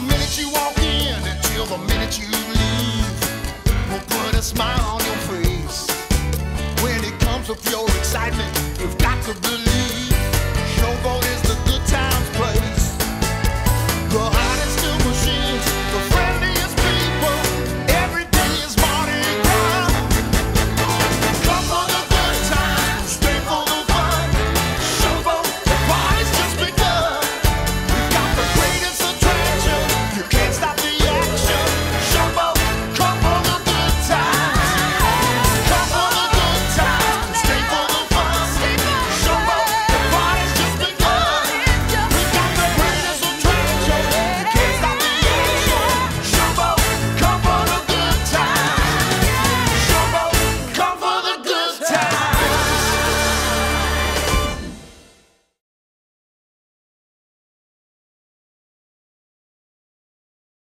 the minute you walk in until the minute you leave, we'll put a smile on your face. When it comes with your excitement, you've got to believe.